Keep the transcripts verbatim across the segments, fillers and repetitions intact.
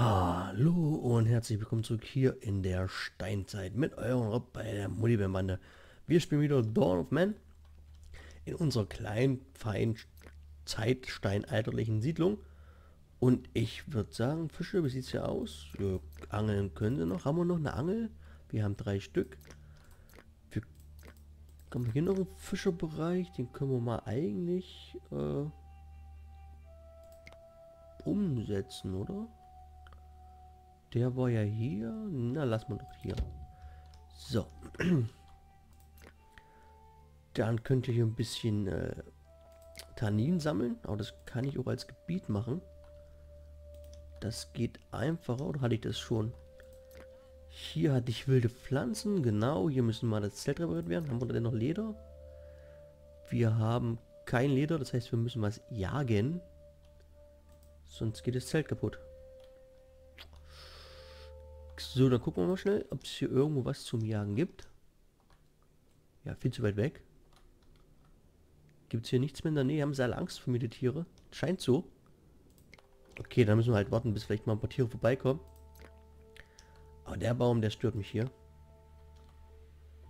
Hallo und herzlich willkommen zurück hier in der Steinzeit mit eurem Rob bei der Muttibärbande. Wir spielen wieder Dawn of Man in unserer kleinen, feinen zeitsteinalterlichen Siedlung. Und ich würde sagen, Fische, wie sieht es hier aus? Wir angeln können wir noch. Haben wir noch eine Angel? Wir haben drei Stück. Wir haben hier noch einen Fischerbereich, den können wir mal eigentlich äh, umsetzen, oder? Der war ja hier. Na, lass mal doch hier. So. Dann könnt ihr hier ein bisschen äh, Tannin sammeln. Aber das kann ich auch als Gebiet machen. Das geht einfacher. Oder hatte ich das schon? Hier hatte ich wilde Pflanzen. Genau. Hier müssen mal das Zelt repariert werden. Haben wir denn noch Leder? Wir haben kein Leder. Das heißt, wir müssen was jagen. Sonst geht das Zelt kaputt. So, dann gucken wir mal schnell, ob es hier irgendwo was zum Jagen gibt. Ja, viel zu weit weg. Gibt es hier nichts mehr in der Nähe? Haben sie alle Angst vor mir, die Tiere? Scheint so. Okay, dann müssen wir halt warten, bis vielleicht mal ein paar Tiere vorbeikommen. Aber der Baum, der stört mich hier.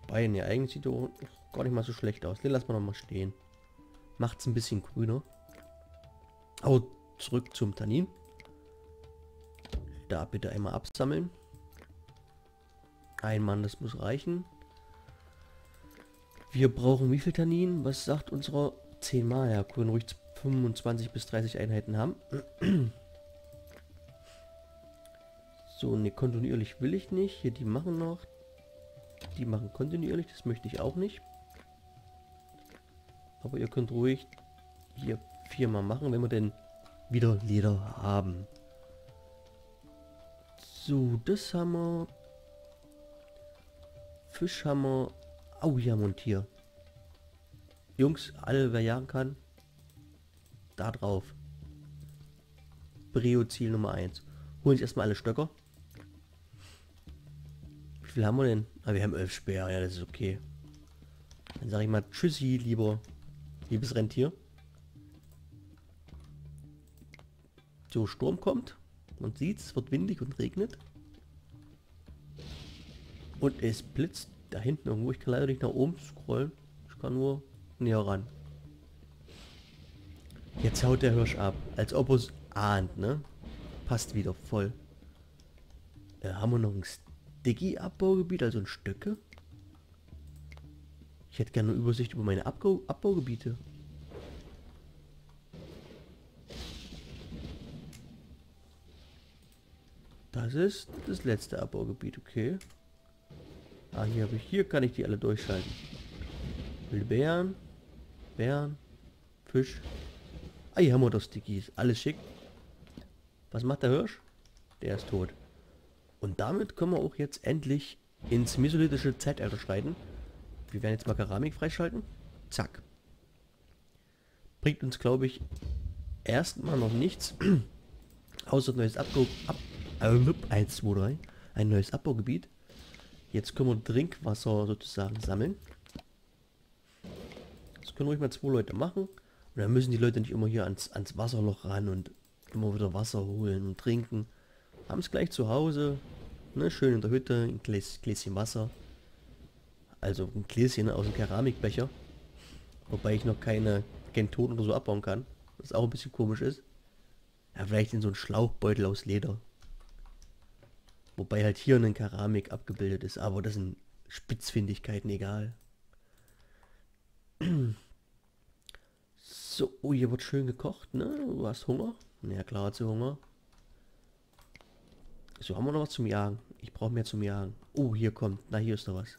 Wobei, ne, eigentlich sieht er gar nicht mal so schlecht aus. Den lassen wir noch mal stehen. Macht es ein bisschen grüner. Aber zurück zum Tannin. Da bitte einmal absammeln. Ein Mann, das muss reichen. Wir brauchen wie viel Tannin? Was sagt unsere zehn mal? Ja, können ruhig fünfundzwanzig bis dreißig Einheiten haben. So, ne, kontinuierlich will ich nicht. Hier, die machen noch. Die machen kontinuierlich, das möchte ich auch nicht. Aber ihr könnt ruhig hier viermal machen, wenn wir denn wieder Leder haben. So, das haben wir. Fisch haben wir. Au, hier haben wir ein Tier. Jungs, alle, wer jagen kann, da drauf. Brio-Ziel Nummer eins. Holen sich erstmal alle Stöcker. Wie viel haben wir denn? Ah, wir haben elf Speer. Ja, das ist okay. Dann sage ich mal tschüssi, lieber, liebes Rentier. So, Sturm kommt. Man sieht, es wird windig und regnet. Und es blitzt da hinten irgendwo. Ich kann leider nicht nach oben scrollen. Ich kann nur näher ran. Jetzt haut der Hirsch ab. Als ob er es ahnt, ne? Passt wieder voll. Äh, haben wir noch ein Sticky-Abbaugebiet, also ein Stöcke? Ich hätte gerne eine Übersicht über meine Abbau Abbaugebiete. Das ist das letzte Abbaugebiet, okay. Ah, hier habe ich, hier kann ich die alle durchschalten. Wilde Bären, Bären, Fisch. Ah, hier haben wir doch Stickies, alles schick. Was macht der Hirsch? Der ist tot. Und damit können wir auch jetzt endlich ins mesolithische Zeitalter schreiten. Wir werden jetzt mal Keramik freischalten. Zack. Bringt uns, glaube ich, erstmal noch nichts. Außer neues Abbau. Ab eins, zwei, drei. Ein neues Abbaugebiet. Jetzt können wir Trinkwasser sozusagen sammeln. Das können ruhig mal zwei Leute machen. Und dann müssen die Leute nicht immer hier ans, ans Wasserloch ran und immer wieder Wasser holen und trinken. Haben es gleich zu Hause. Ne, schön in der Hütte, ein Gläs, Gläschen Wasser. Also ein Gläschen aus dem Keramikbecher. Wobei ich noch keine Gentoten oder so abbauen kann. Was auch ein bisschen komisch ist. Ja, vielleicht in so einen Schlauchbeutel aus Leder. Wobei halt hier eine Keramik abgebildet ist, aber das sind Spitzfindigkeiten egal. So, oh, hier wird schön gekocht, ne? Du hast Hunger? Ja klar, hat sie Hunger. So, haben wir noch was zum Jagen? Ich brauche mehr zum Jagen. Oh, hier kommt, na hier ist da was.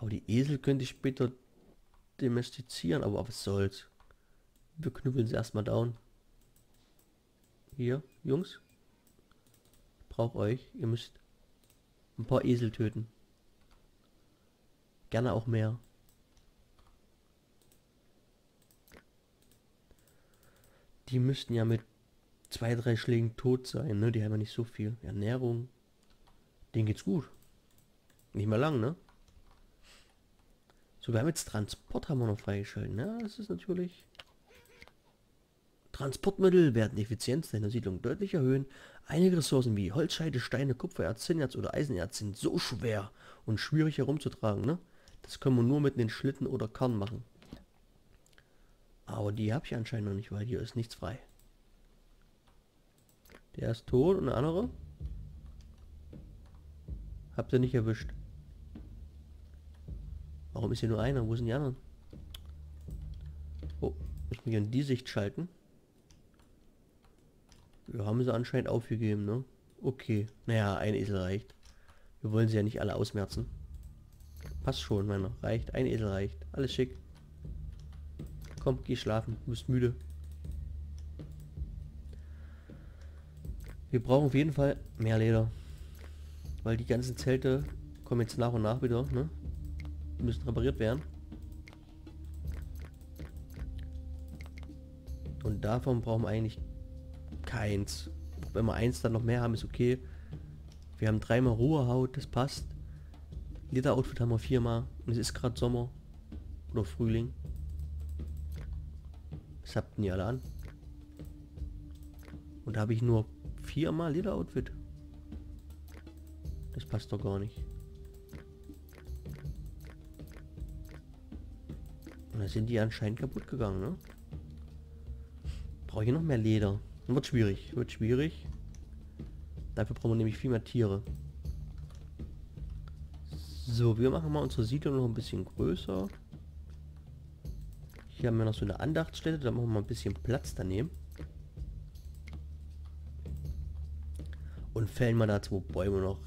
Aber die Esel könnte ich später domestizieren, aber was soll's. Wir knüppeln sie erstmal down. Hier, Jungs. Auch euch, ihr müsst ein paar Esel töten. Gerne auch mehr. Die müssten ja mit zwei, drei Schlägen tot sein, ne? Die haben ja nicht so viel. Ernährung. Denen geht's gut. Nicht mehr lang, ne? So, wir haben jetzt Transport haben wir noch freigeschalten. Ja, das ist natürlich... Transportmittel werden die Effizienz deiner Siedlung deutlich erhöhen. Einige Ressourcen wie Holzscheite, Steine, Kupfererz, Zinnerz oder Eisenerz sind so schwer und schwierig herumzutragen, ne? Das können wir nur mit den Schlitten oder Karren machen. Aber die habe ich anscheinend noch nicht, weil hier ist nichts frei. Der ist tot und der andere? Habt ihr nicht erwischt. Warum ist hier nur einer? Wo sind die anderen? Oh, ich muss mich in die Sicht schalten. Wir haben sie anscheinend aufgegeben, ne? Okay. Naja, ein Esel reicht. Wir wollen sie ja nicht alle ausmerzen. Passt schon, meiner. Reicht. Ein Esel reicht. Alles schick. Komm, geh schlafen. Du bist müde. Wir brauchen auf jeden Fall mehr Leder. Weil die ganzen Zelte kommen jetzt nach und nach wieder, ne? Die müssen repariert werden. Und davon brauchen wir eigentlich keins. Wenn wir eins dann noch mehr haben, ist okay. Wir haben dreimal Rohhaut, das passt. Lederoutfit haben wir viermal. Und es ist gerade Sommer. Oder Frühling. Was habt denn ihr alle an? Und da habe ich nur viermal Lederoutfit. Das passt doch gar nicht. Und da sind die anscheinend kaputt gegangen, ne? Brauche ich noch mehr Leder. Dann wird schwierig. Wird schwierig. Dafür brauchen wir nämlich viel mehr Tiere. So, wir machen mal unsere Siedlung noch ein bisschen größer. Hier haben wir noch so eine Andachtsstätte. Da machen wir mal ein bisschen Platz daneben. Und fällen wir da zwei Bäume noch.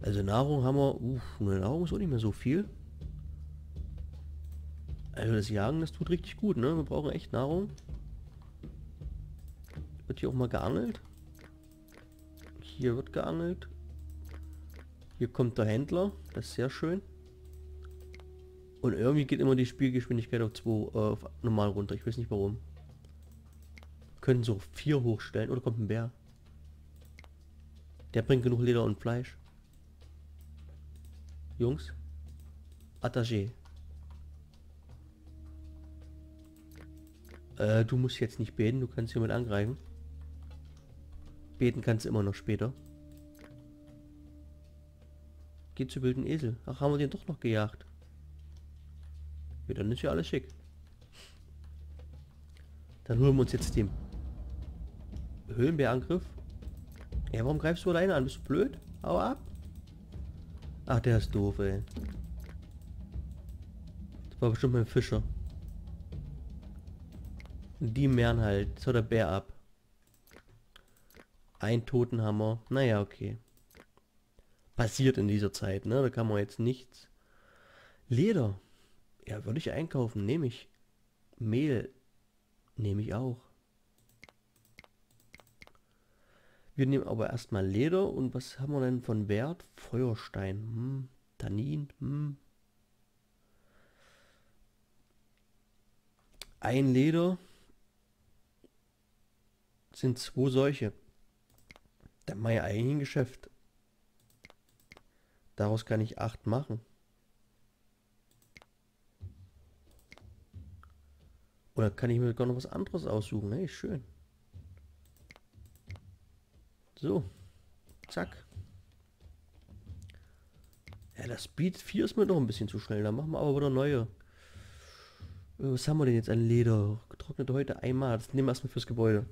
Also Nahrung haben wir... Uff, Nahrung ist auch nicht mehr so viel. Also das Jagen, das tut richtig gut, ne? Wir brauchen echt Nahrung. Wird hier auch mal geangelt. Hier wird geangelt. Hier kommt der Händler. Das ist sehr schön. Und irgendwie geht immer die Spielgeschwindigkeit auf, zwei, äh, auf normal runter. Ich weiß nicht warum. Wir können so vier hochstellen. Oder kommt ein Bär. Der bringt genug Leder und Fleisch. Jungs. Attaché. Äh, du musst jetzt nicht beten, du kannst hier mit angreifen. Beten kannst du immer noch später. Geht zu wilden Esel. Ach, haben wir den doch noch gejagt. Ja, dann ist ja alles schick. Dann holen wir uns jetzt den Höhlenbärangriff. Ja, warum greifst du alleine an? Bist du blöd? Hau ab! Ach, der ist doof, ey. Das war bestimmt mein Fischer. Und die mehren halt. Jetzt haut der Bär ab. Ein Totenhammer. Naja, okay. Passiert in dieser Zeit, ne? Da kann man jetzt nichts. Leder. Ja, würde ich einkaufen. Nehme ich. Mehl. Nehme ich auch. Wir nehmen aber erstmal Leder und was haben wir denn von Wert? Feuerstein, hm. Tannin, hm. Ein Leder sind zwei solche. Dann mache ich eigentlich ein Geschäft. Daraus kann ich acht machen. Oder kann ich mir gar noch was anderes aussuchen? Hey, schön. So, zack. Ja, das Speed vier ist mir doch ein bisschen zu schnell. Da machen wir aber wieder neue. Was haben wir denn jetzt an Leder? Getrocknete Häute einmal. Das nehmen wir erstmal fürs Gebäude.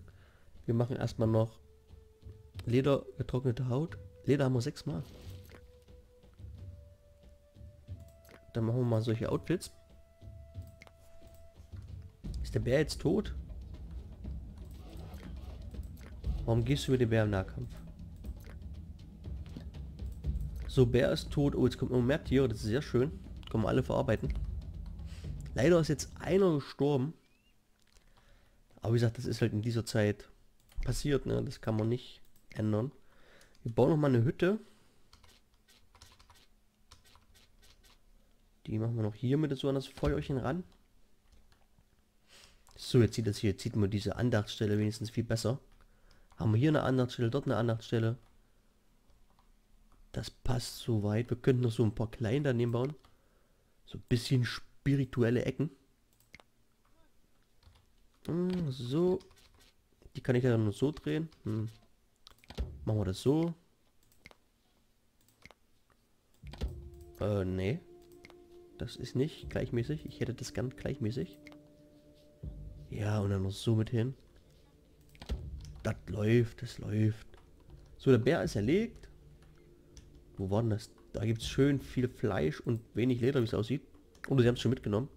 Wir machen erstmal noch Leder, getrocknete Haut. Leder haben wir sechsmal. Dann machen wir mal solche Outfits. Ist der Bär jetzt tot? Warum gehst du mit dem Bär im Nahkampf? So, Bär ist tot. Oh, jetzt kommt noch mehr Tiere. Das ist sehr schön. Kommen wir alle verarbeiten. Leider ist jetzt einer gestorben. Aber wie gesagt, das ist halt in dieser Zeit passiert, ne? Das kann man nicht ändern. Wir bauen noch mal eine Hütte. Die machen wir noch hier mit so an das Feuerchen ran. So, jetzt sieht das hier. Jetzt sieht man diese Andachtsstelle wenigstens viel besser. Haben wir hier eine Andachtsstelle, dort eine Andachtsstelle. Das passt soweit. Wir könnten noch so ein paar kleinen daneben bauen. So ein bisschen spirituelle Ecken. Hm, so. Die kann ich ja nur so drehen. Hm. Machen wir das so. Äh, nee. Das ist nicht gleichmäßig. Ich hätte das ganz gleichmäßig. Ja, und dann noch so mit hin. Das läuft, das läuft. So, der Bär ist erlegt. Wo war denn das? Da gibt es schön viel Fleisch und wenig Leder, wie es aussieht. Und sie haben es schon mitgenommen.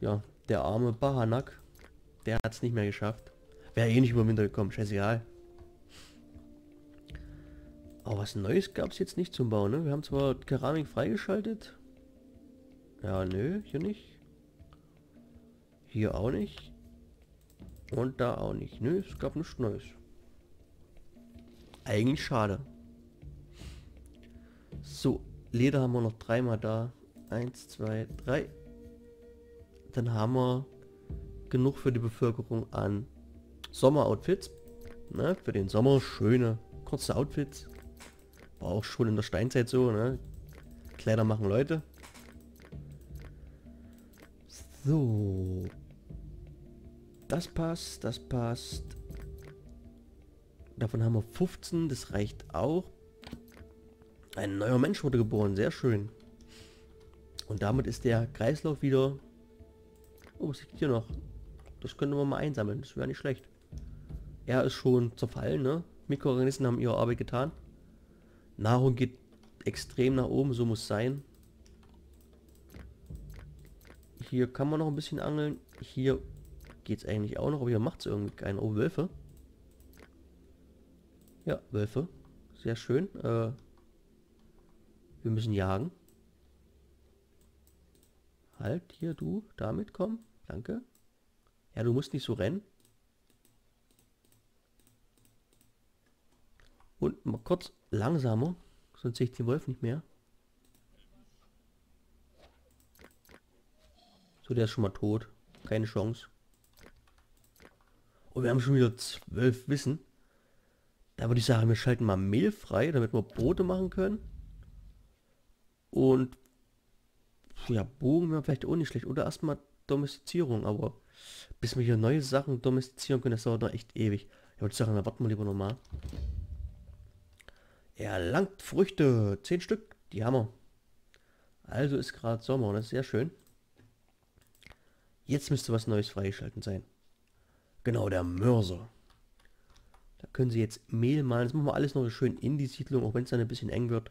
Ja, der arme Bahanak, der hat es nicht mehr geschafft. Wäre eh nicht über den Winter gekommen, scheißegal. Aber was Neues gab es jetzt nicht zum Bauen, ne? Wir haben zwar Keramik freigeschaltet. Ja, nö, hier nicht. Hier auch nicht. Und da auch nicht. Nö, es gab nichts Neues. Eigentlich schade. So, Leder haben wir noch dreimal da. Eins, zwei, drei. Dann haben wir genug für die Bevölkerung an Sommeroutfits. Ne? Für den Sommer schöne, kurze Outfits. War auch schon in der Steinzeit so, ne? Kleider machen Leute. So. Das passt, das passt. Davon haben wir fünfzehn, das reicht auch. Ein neuer Mensch wurde geboren, sehr schön. Und damit ist der Kreislauf wieder... Oh, was liegt hier noch? Das können wir mal einsammeln, das wäre nicht schlecht. Er ist schon zerfallen, ne? Mikroorganismen haben ihre Arbeit getan. Nahrung geht extrem nach oben, so muss sein. Hier kann man noch ein bisschen angeln. Hier geht es eigentlich auch noch, aber hier macht es irgendwie keinen. Oh, Wölfe. Ja, Wölfe. Sehr schön. Äh, wir müssen jagen. Halt, hier du, damit komm. Danke. Ja, du musst nicht so rennen. Und mal kurz langsamer, sonst sehe ich den Wolf nicht mehr. So, der ist schon mal tot. Keine Chance. Und wir haben schon wieder zwölf Wissen. Da würde ich sagen, wir schalten mal Mehl frei, damit wir Brote machen können. Und ja, Bogen wäre vielleicht auch nicht schlecht. Oder erstmal Domestizierung, aber bis wir hier neue Sachen domestizieren können, das dauert noch echt ewig. Ich würde sagen, da warten wir lieber nochmal. Erlangt Früchte. Zehn Stück. Die haben wir. Also ist gerade Sommer und das ist sehr schön. Jetzt müsste was Neues freigeschalten sein. Genau, der Mörser. Da können sie jetzt Mehl malen. Das machen wir alles noch schön in die Siedlung, auch wenn es dann ein bisschen eng wird.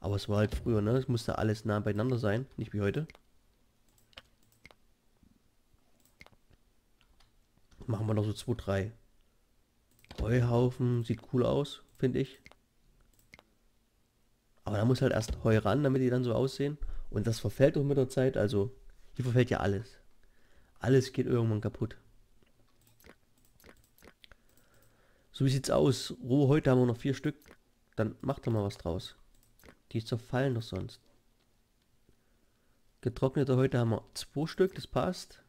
Aber es war halt früher, ne? Es musste alles nah beieinander sein, nicht wie heute. Machen wir noch so zwei, drei. Heuhaufen sieht cool aus, finde ich. Aber da muss halt erst Heu ran, damit die dann so aussehen. Und das verfällt auch mit der Zeit, also hier verfällt ja alles. Alles geht irgendwann kaputt. So, wie sieht's aus? Rohe Häute haben wir noch vier Stück. Dann macht doch mal was draus. Die zerfallen doch sonst. Getrocknete Häute haben wir zwei Stück, das passt.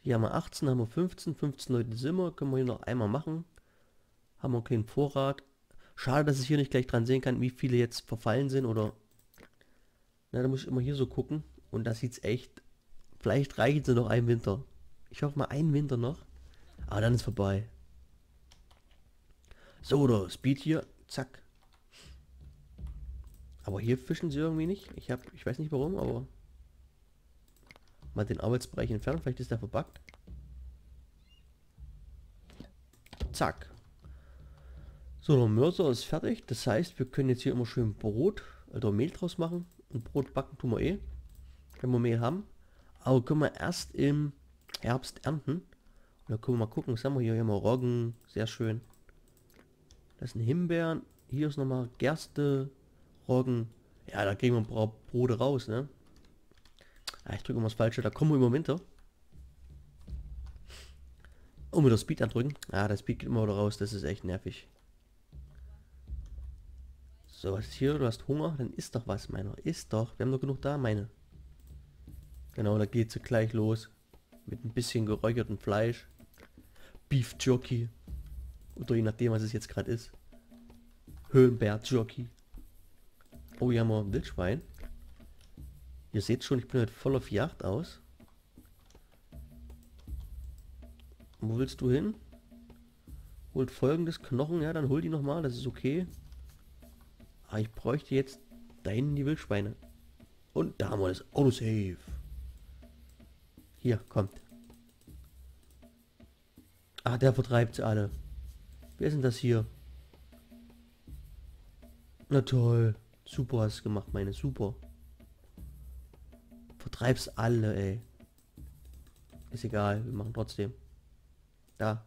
Hier haben wir achtzehn, haben wir fünfzehn. fünfzehn Leute sind wir, können wir hier noch einmal machen. Haben wir einen kleinen Vorrat. Schade, dass ich hier nicht gleich dran sehen kann, wie viele jetzt verfallen sind oder... Na, da muss ich immer hier so gucken. Und da sieht's echt... Vielleicht reicht es noch einen Winter. Ich hoffe mal einen Winter noch. Aber dann ist vorbei. So, oder Speed hier. Zack. Aber hier fischen sie irgendwie nicht. Ich habe, ich weiß nicht warum, aber... Mal den Arbeitsbereich entfernen. Vielleicht ist der verbuggt. Zack. So, der Mörser ist fertig. Das heißt, wir können jetzt hier immer schön Brot oder Mehl draus machen. Und Brot backen tun wir eh. Wenn wir Mehl haben. Aber können wir erst im Herbst ernten. Und dann können wir mal gucken, was haben wir hier? Hier haben wir Roggen, sehr schön. Das sind Himbeeren. Hier ist nochmal Gerste, Roggen. Ja, da kriegen wir ein paar Brote raus, ne? Ja, ich drücke mal das Falsche, da kommen wir über den Winter. Und wieder Speed andrücken. Ah, das Speed geht immer wieder raus, das ist echt nervig. So, was ist hier? Du hast Hunger? Dann isst doch was, meiner. Isst doch, wir haben doch genug da, meine. Genau, da geht sie gleich los. Mit ein bisschen geräuchertem Fleisch. Beef Jerky. Oder je nachdem, was es jetzt gerade ist. Höhlenbär Jerky. Oh, hier haben wir ein Wildschwein. Ihr seht schon, ich bin heute voll auf Jagd aus. Wo willst du hin? Holt folgendes Knochen. Ja, dann hol die nochmal. Das ist okay. Aber ich bräuchte jetzt da hinten die Wildschweine. Und damals Autosave. Hier, kommt. Ah, der vertreibt sie alle. Wer ist denn das hier? Na toll. Super hast du gemacht, meine. Super. Vertreib's alle, ey. Ist egal, wir machen trotzdem. Da.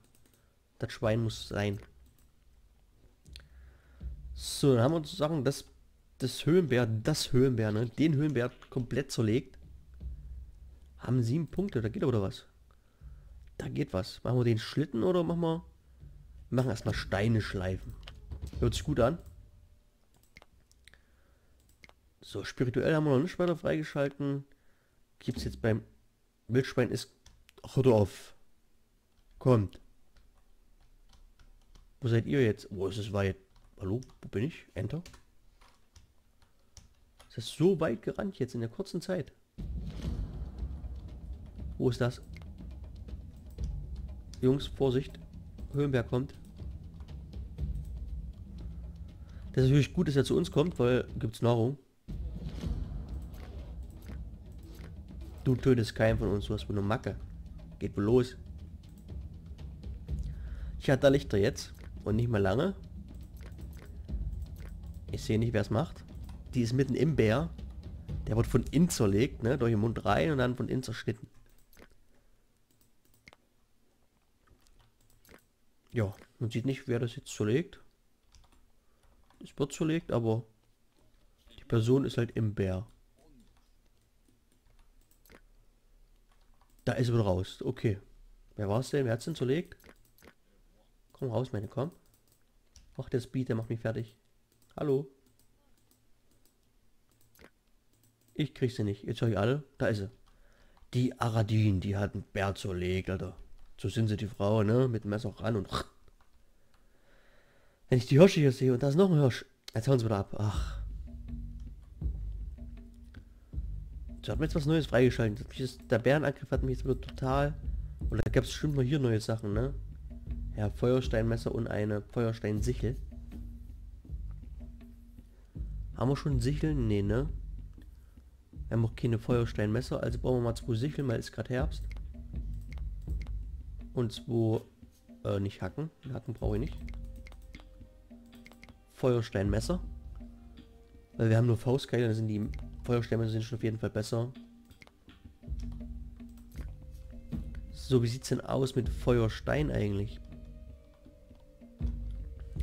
Das Schwein muss sein. So, dann haben wir sozusagen das, das Höhenbär, das Höhenbär, ne? Den Höhenbär komplett zerlegt. Haben sieben Punkte, da geht aber was. Da geht was. Machen wir den Schlitten oder machen wir... Wir machen erstmal Steine schleifen. Hört sich gut an. So, spirituell haben wir noch nicht weiter freigeschalten. Gibt es jetzt beim Wildschwein ist... Ach, hört auf. Kommt. Wo seid ihr jetzt? Wo ist es weit? Hallo? Wo bin ich? Enter. Ist das so weit gerannt jetzt in der kurzen Zeit? Wo ist das? Jungs, Vorsicht. Höhenberg kommt. Das ist natürlich gut, dass er zu uns kommt, weil gibt's Nahrung. Du tötest keinen von uns, du hast wohl eine Macke. Geht wohl los. Ich hatte da Lichter jetzt und nicht mehr lange. Ich sehe nicht, wer es macht. Die ist mitten im Bär. Der wird von innen zerlegt, ne? Durch den Mund rein und dann von innen zerschnitten. Ja, man sieht nicht, wer das jetzt zerlegt. Es wird zerlegt, aber die Person ist halt im Bär. Da ist er wieder raus. Okay. Wer war es denn? Wer hat es denn zerlegt? Komm raus, meine, komm. Ach, der Speed, der macht mich fertig. Hallo. Ich krieg sie nicht. Jetzt höre ich alle. Da ist sie. Die Aradin, die hat einen Bär zerlegt, Alter. So sind sie, die Frau, ne? Mit dem Messer ran und... Wenn ich die Hirsche hier sehe und da ist noch ein Hirsch. Jetzt hauen sie wieder ab. Ach. So, hat mir jetzt was Neues freigeschaltet. Der Bärenangriff hat mich jetzt wieder total... Oder gab es bestimmt mal hier neue Sachen, ne? Ja, Feuersteinmesser und eine Feuersteinsichel. Haben wir schon Sicheln? Nee, ne? Wir haben auch keine Feuersteinmesser, also brauchen wir mal zwei Sicheln, weil es gerade Herbst. Und zwei... Äh, nicht Hacken. Hacken brauche ich nicht. Feuersteinmesser. Weil wir haben nur Faustkeile, dann sind die... Feuerstämme sind schon auf jeden Fall besser. So, wie sieht es denn aus mit Feuerstein eigentlich?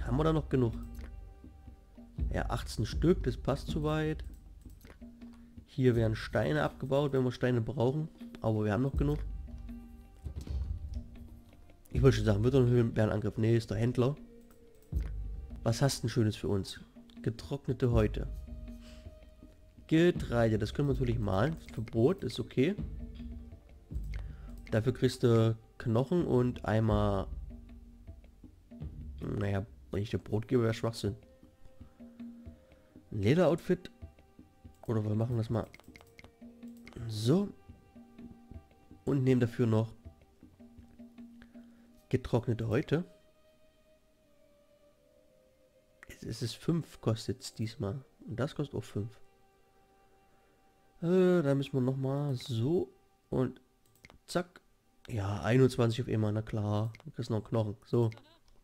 Haben wir da noch genug? Ja, achtzehn Stück, das passt soweit. Hier werden Steine abgebaut, wenn wir Steine brauchen. Aber wir haben noch genug. Ich wollte schon sagen, wird doch ein Bärenangriff. Nee, ist der Händler. Was hast du denn Schönes für uns? Getrocknete Häute. Getreide, das können wir natürlich mahlen. Für Brot ist okay. Dafür kriegst du Knochen und einmal... Naja, wenn ich dir Brot gebe, wäre Schwachsinn. Ein Lederoutfit. Oder wir machen das mal so. Und nehmen dafür noch getrocknete Häute. Es ist fünf kostet es diesmal. Und das kostet auch fünf. Da müssen wir noch mal so und zack. Ja, einundzwanzig auf immer, na klar. Du kriegst noch einen Knochen. So,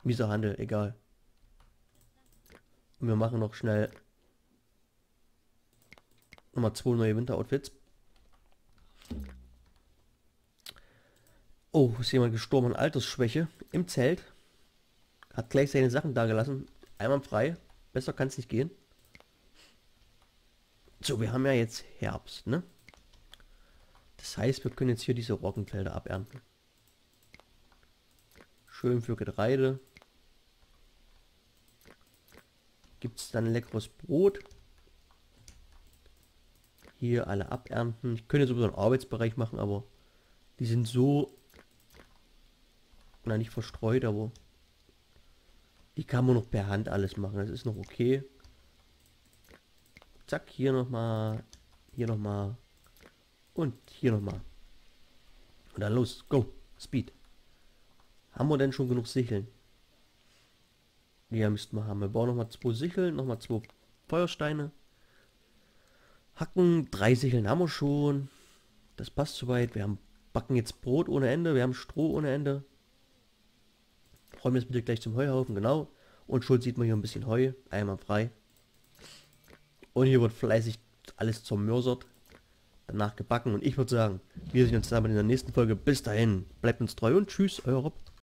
mieser Handel, egal. Und wir machen noch schnell nochmal zwei neue Winteroutfits. Oh, ist jemand gestorben an Altersschwäche im Zelt. Hat gleich seine Sachen dagelassen. Einmal frei. Besser kann es nicht gehen. So, wir haben ja jetzt Herbst, ne? Das heißt, wir können jetzt hier diese Roggenfelder abernten. Schön für Getreide. Gibt es dann leckeres Brot. Hier alle abernten. Ich könnte sowieso einen Arbeitsbereich machen, aber die sind so... Na, nicht verstreut, aber... Die kann man noch per Hand alles machen. Das ist noch okay. Zack, hier nochmal, hier nochmal und hier nochmal. Und dann los, go, Speed. Haben wir denn schon genug Sicheln? Ja, müssten wir haben. Wir brauchen nochmal zwei Sicheln, nochmal zwei Feuersteine. Hacken, drei Sicheln haben wir schon. Das passt soweit. Wir haben, backen jetzt Brot ohne Ende, wir haben Stroh ohne Ende. Räumen jetzt bitte gleich zum Heuhaufen, genau. Und schon sieht man hier ein bisschen Heu, einmal frei. Und hier wird fleißig alles zermörsert, danach gebacken. Und ich würde sagen, wir sehen uns dann in der nächsten Folge. Bis dahin, bleibt uns treu und tschüss, euer Rob.